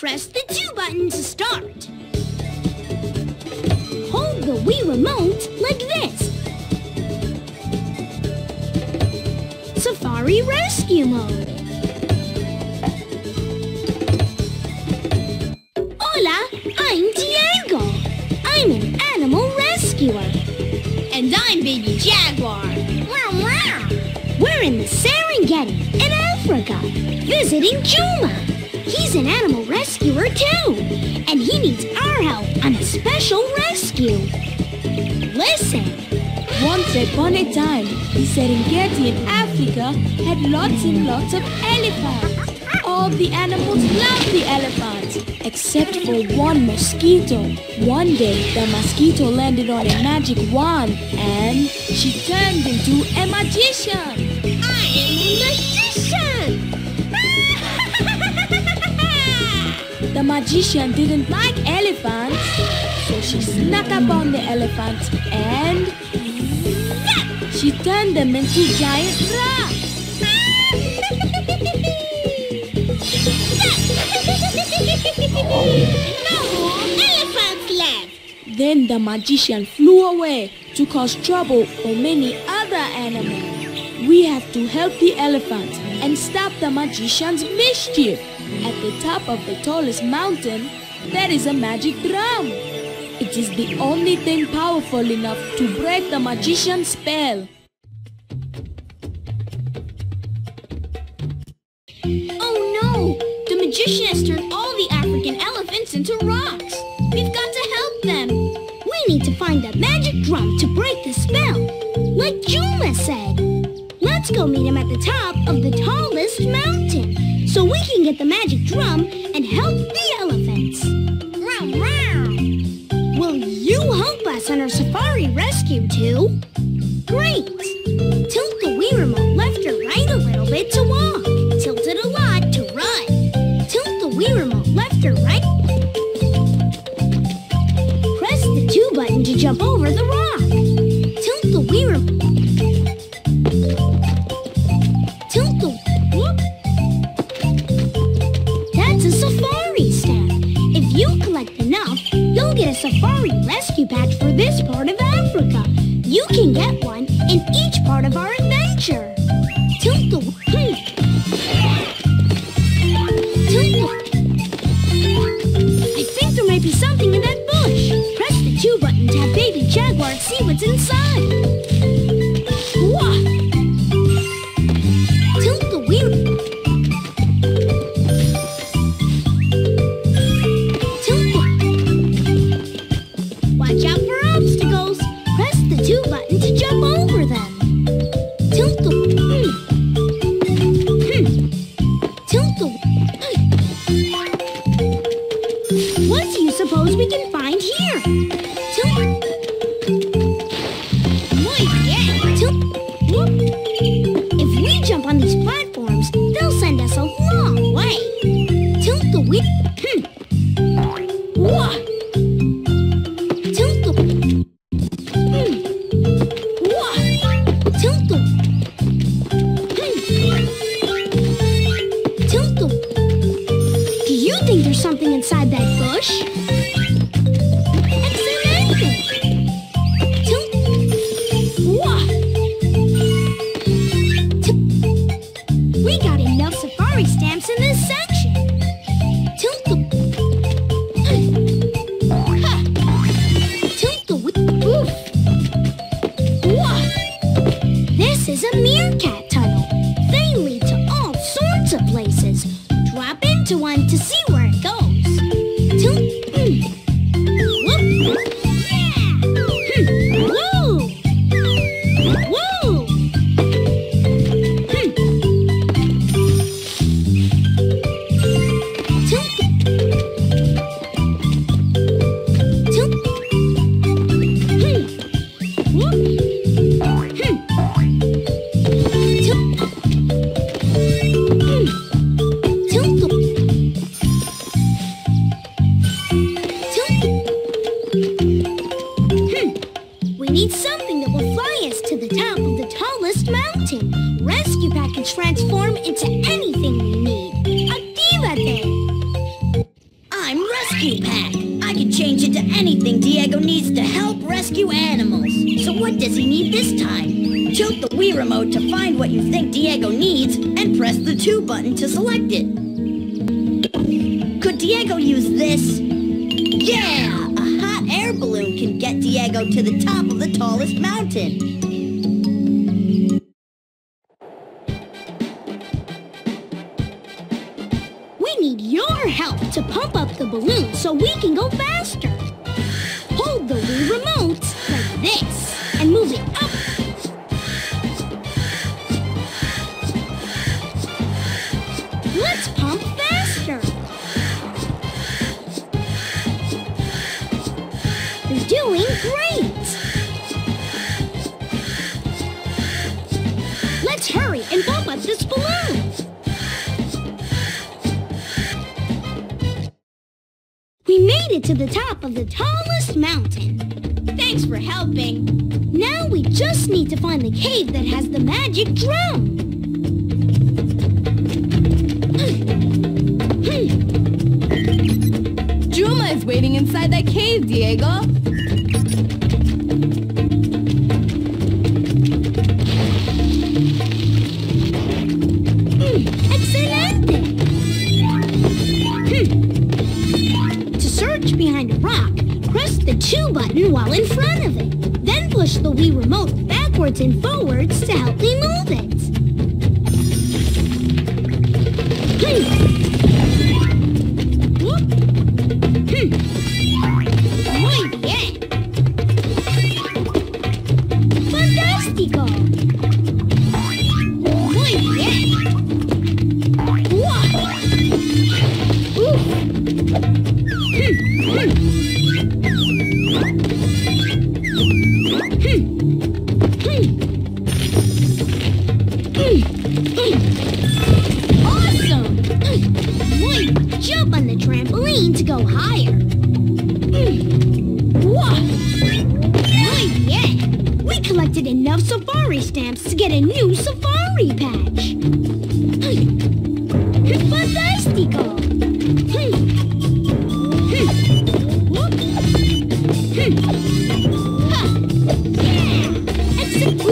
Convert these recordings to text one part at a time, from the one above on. Press the 2 button to start. Hold the Wii Remote like this. Safari Rescue Mode. Hola, I'm Diego. I'm an animal rescuer. And I'm Baby Jaguar. Wow, wow. We're in the Serengeti in Africa, visiting Juma. He's an animal rescuer, too, and he needs our help on a special rescue. Listen. Once upon a time, the Serengeti in Africa had lots and lots of elephants. All the animals loved the elephants, except for one mosquito. One day, the mosquito landed on a magic wand, and she turned into a magician. I am a magician! The magician didn't like elephants, so she snuck up on the elephants and she turned them into giant rocks. The whole elephant left. Then the magician flew away to cause trouble for many other animals. We have to help the elephants and stop the magician's mischief. At the top of the tallest mountain, there is a magic drum. It is the only thing powerful enough to break the magician's spell. Oh no! The magician has turned all the African elephants into rocks. We've got to help them. We need to find the magic drum to break the spell, like Juma said. Let's go meet him at the top of the tallest mountain, so we can get the magic drum and help the elephants. Wow, wow! Will you help us on our safari rescue too? Great! Tilt the Wii Remote left or right a little bit to walk. Tilt it a lot to run. Tilt the Wii Remote left or right. Press the 2 button to jump over the rock. Tilt the Wii Remote. Tilt the Safari Rescue Pack for this part of Africa. You can get one in each part of our adventure. Tilt the... I think there might be something in that bush. Press the 2 button to have Baby Jaguar see what's inside. Whoa. Tilt the wheel. Rescue Pack. I can change it to anything Diego needs to help rescue animals. So what does he need this time? Tilt the Wii Remote to find what you think Diego needs and press the 2 button to select it. Could Diego use this? Yeah! A hot air balloon can get Diego to the top of the tallest mountain. To pump up the balloon so we can go faster. Hold the Wii Remote like this and move it up. Let's pump faster. We're doing great. Let's hurry and pump up this balloon. To the top of the tallest mountain. Thanks for helping. Now we just need to find the cave that has the magic drum. Juma is waiting inside that cave, Diego. Behind a rock, press the 2 button while in front of it. Then push the Wii Remote backwards and forwards to help me move it. Fantástico! Enough Safari stamps to get a new Safari patch. Fantástico! Yeah! Excellent!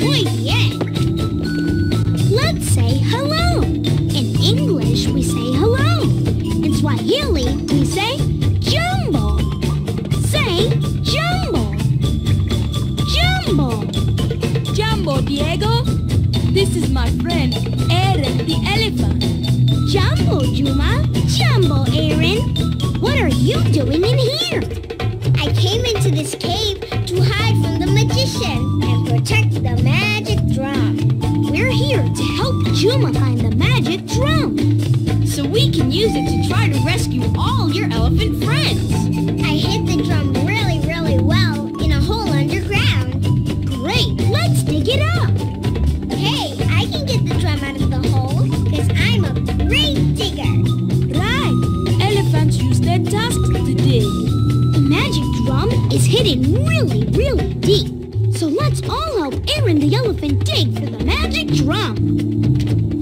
Boy, yeah! Let's say hello. In English, we say hello. Swahili, we say Jumbo. Say Jumbo. Jumbo. Jumbo, Diego. This is my friend, Erin the elephant. Jumbo, Juma. Jumbo, Erin. What are you doing in here? I came into this cave to hide from the magician and protect the magic drum. We're here to help Juma find the magic drum. So we can use it to try to rescue all your elephant friends. I hid the drum really well in a hole underground. Great, let's dig it up. Hey, I can get the drum out of the hole because I'm a great digger. Right, elephants use their tusks to dig. The magic drum is hidden really deep. So let's all help Erin the elephant dig for the magic drum.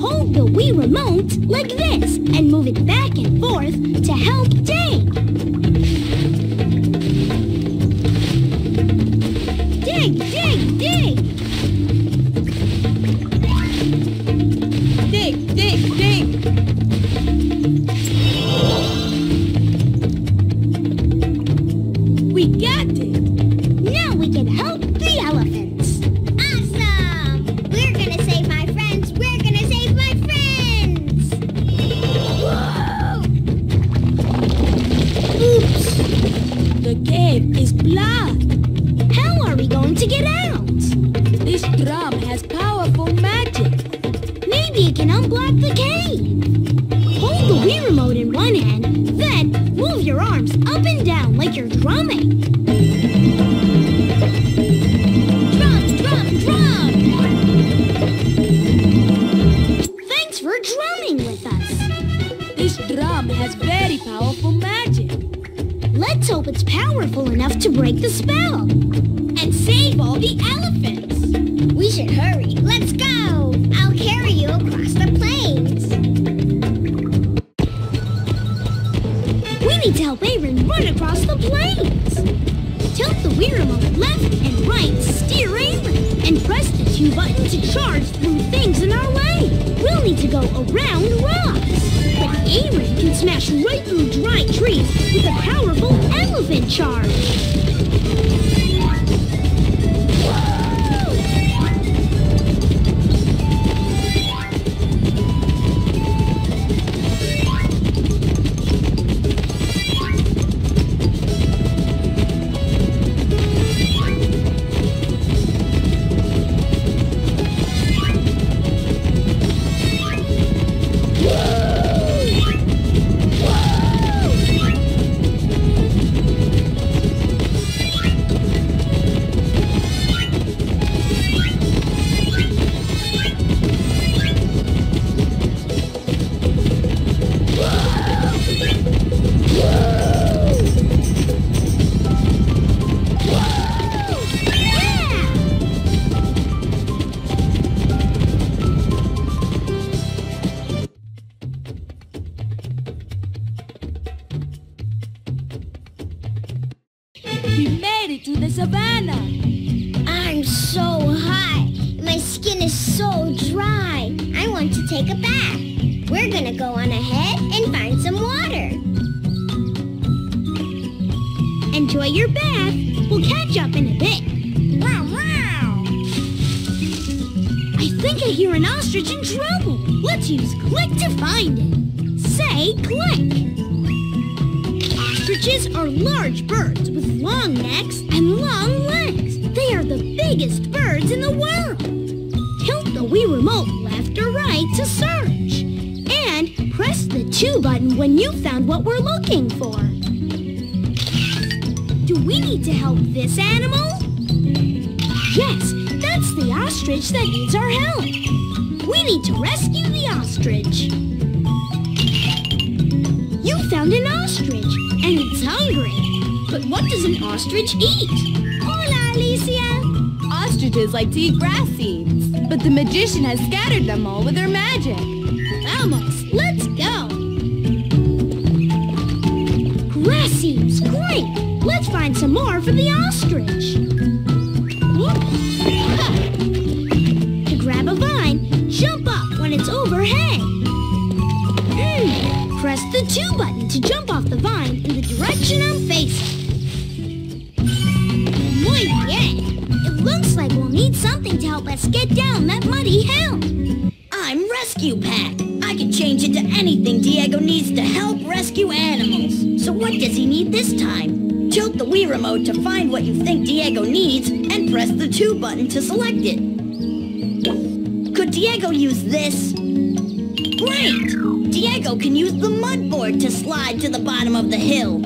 Hold the Wii Remote like this and move it back and forth to help dig. Dig! Dig! We got it! Now we can help the elephants. Awesome! We're gonna save my friends. We're gonna save my friends! Whoa! Oops! The cave is blocked. How are we going to get out? This drum has powerful magic. Maybe it can unblock the cave. Hold the Wii Remote in one hand, then move your arms up and down like you're drumming. Drum, drum, drum! For drumming with us. This drum has very powerful magic. Let's hope it's powerful enough to break the spell and save all the elephants. We should hurry. Let's go! I'll carry you across the plains. We need to help Erin run across the plains. Tilt the Wii Remote left and right to steer Erin, and press the Q button to charge through things in our way. We'll need to go around rocks. But Erin can smash right through dry trees with a powerful elephant charge. Ostrich eat. Hola, Alicia. Ostriches like to eat grass seeds, but the magician has scattered them all with her magic. Vamos, let's go. Grass seeds, great. Let's find some more for the ostrich. Whoop. To grab a vine, jump up when it's overhead. Press the 2 button to jump off the vine in the direction I'm facing. Let's get down that muddy hill. I'm Rescue Pack. I can change it to anything Diego needs to help rescue animals. So what does he need this time? Tilt the Wii Remote to find what you think Diego needs and press the 2 button to select it. Could Diego use this? Great! Diego can use the mud board to slide to the bottom of the hill.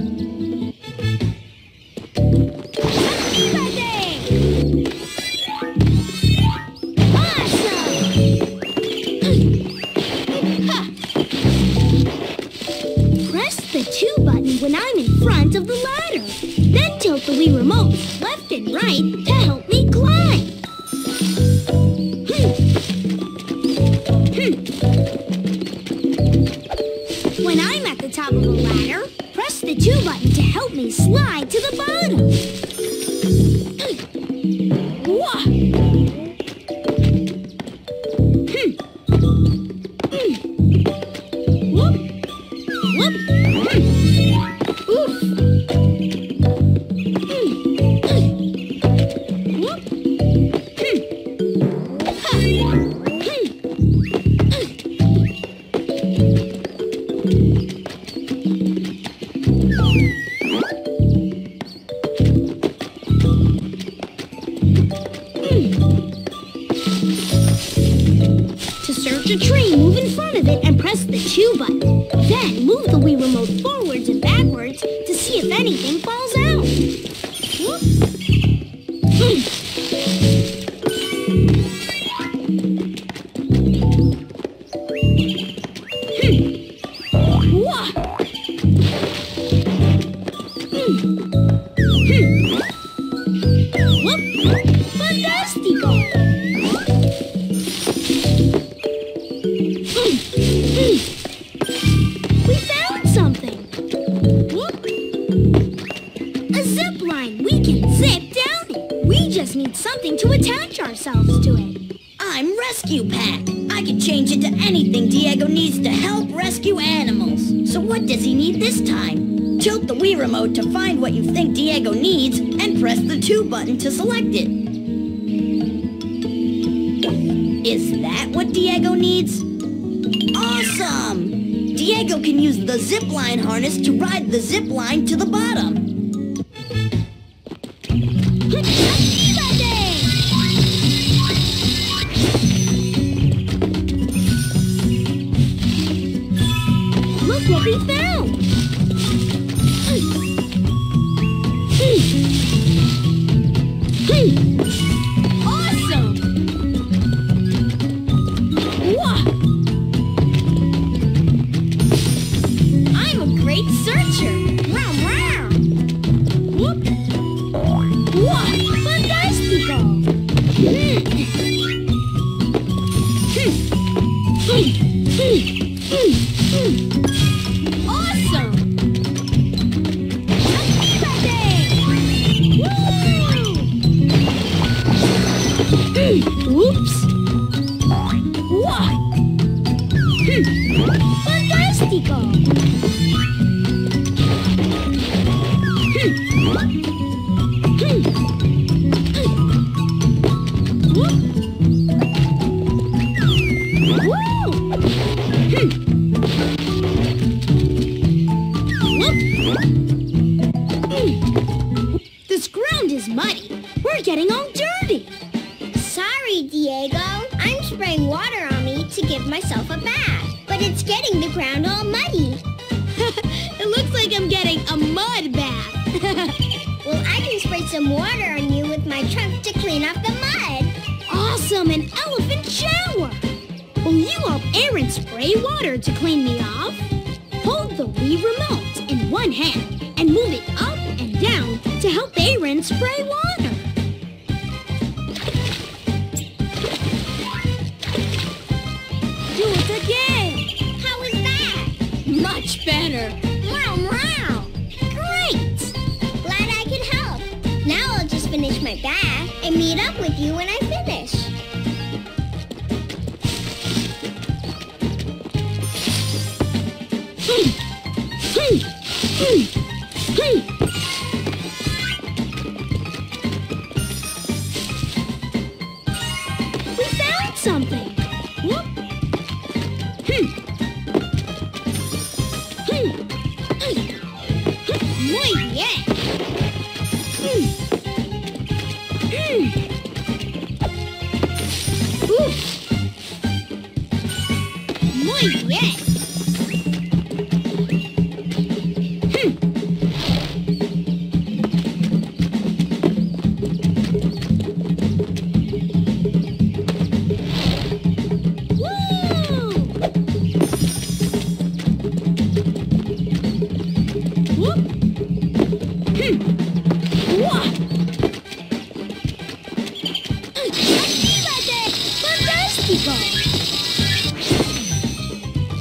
Fantástico! ourselves to it. I'm Rescue Pack. I can change it to anything Diego needs to help rescue animals. So what does he need this time? Tilt the Wii Remote to find what you think Diego needs and press the 2 button to select it. Is that what Diego needs? Awesome! Diego can use the zip line harness to ride the zip line to the bottom. Look what we found! Awesome! Whoa! I'm a great searcher! Wow, wow! Whoop! Whoa! Fantastico! Whoops! What? Fantastico! This ground is muddy. We're getting all dirty. Diego, I'm spraying water on me to give myself a bath, but it's getting the ground all muddy. It looks like I'm getting a mud bath. Well, I can spray some water on you with my trunk to clean up the mud. Awesome, an elephant shower! Will you help Erin spray water to clean me off? Hold the Wii Remote in one hand and move it up and down to help Erin spray water. Better. Wow, wow. Great. Glad I could help. Now I'll just finish my bath and meet up with you when I finish. We found something. Whoop.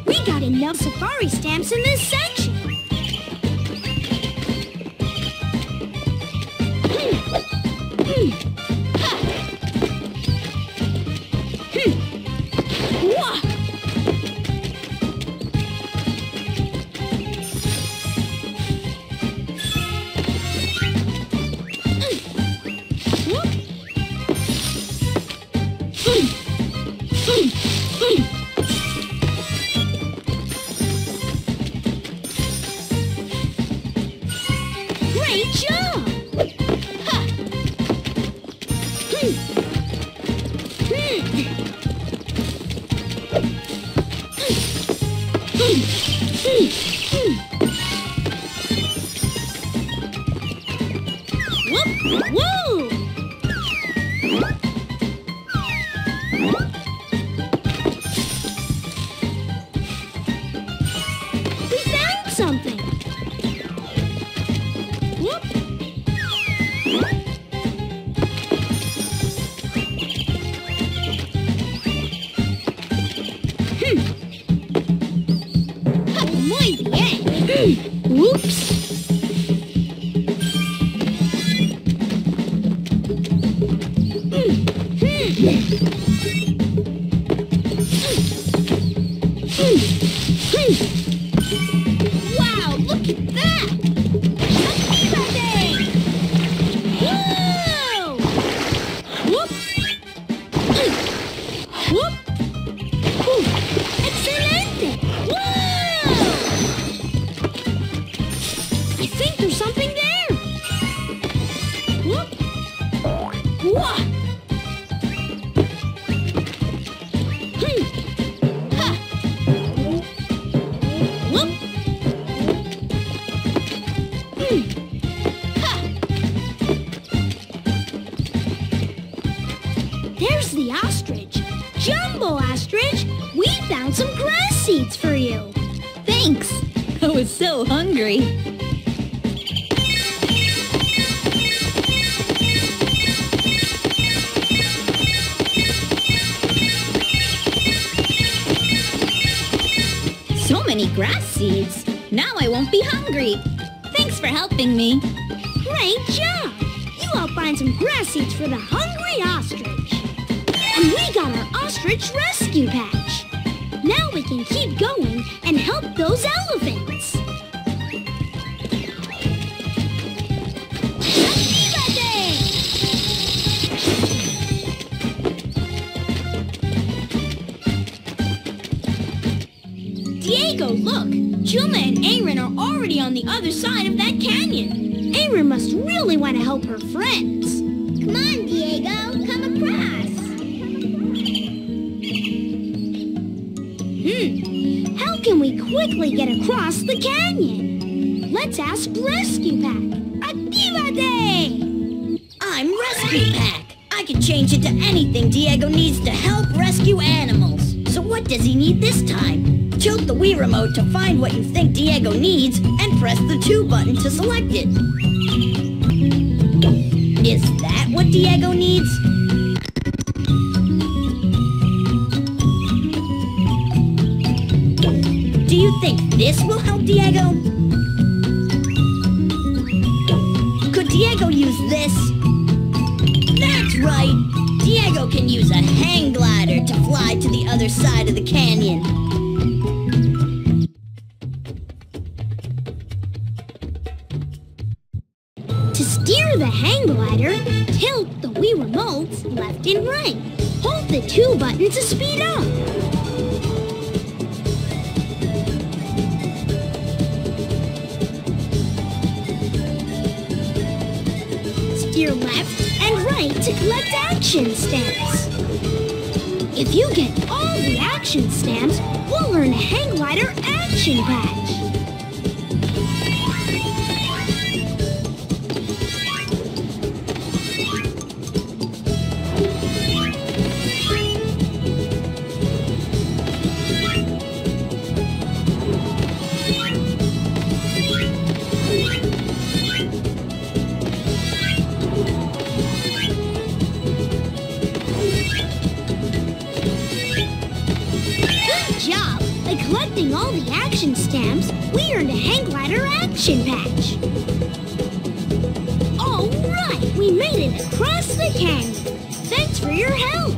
We got enough Safari stamps in this section. Great job! Ha. Whoop! Whoa! We found something! Whoops! Diego, look! Juma and Erin are already on the other side of that canyon. Erin must really want to help her friends. Come on, Diego, come across. How can we quickly get across the canyon? Let's ask Rescue Pack. Activate! I'm Rescue Pack. I can change it to anything Diego needs to help rescue animals. So what does he need this time? Tilt the Wii Remote to find what you think Diego needs, and press the 2 button to select it. Is that what Diego needs? Do you think this will help Diego? Could Diego use this? That's right! Diego can use a hang glider to fly to the other side of the canyon. Hang glider, tilt the Wii Remote left and right. Hold the 2 button to speed up. Steer left and right to collect action stamps. If you get all the action stamps, we'll earn a hang glider action badge. Patch. All right, we made it across the canyon. Thanks for your help.